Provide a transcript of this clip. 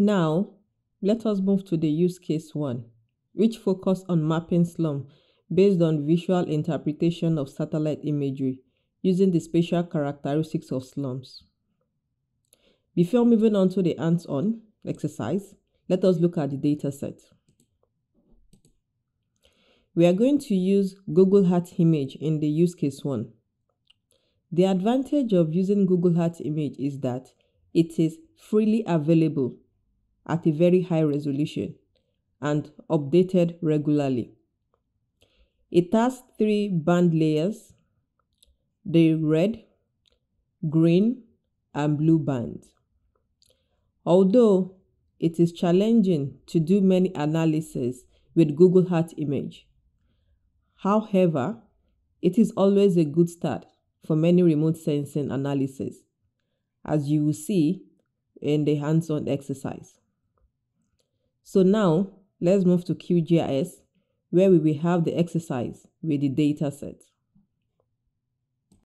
Now, let us move to the use case 1, which focuses on mapping slum based on visual interpretation of satellite imagery using the spatial characteristics of slums. Before moving on to the hands-on exercise, let us look at the dataset. We are going to use Google Earth image in the use case 1. The advantage of using Google Earth image is that it is freely available at a very high resolution and updated regularly. It has 3 band layers, the red, green, and blue bands. Although it is challenging to do many analyses with Google Earth image, however, it is always a good start for many remote sensing analyses, as you will see in the hands-on exercise. So now, let's move to QGIS, where we will have the exercise with the data set.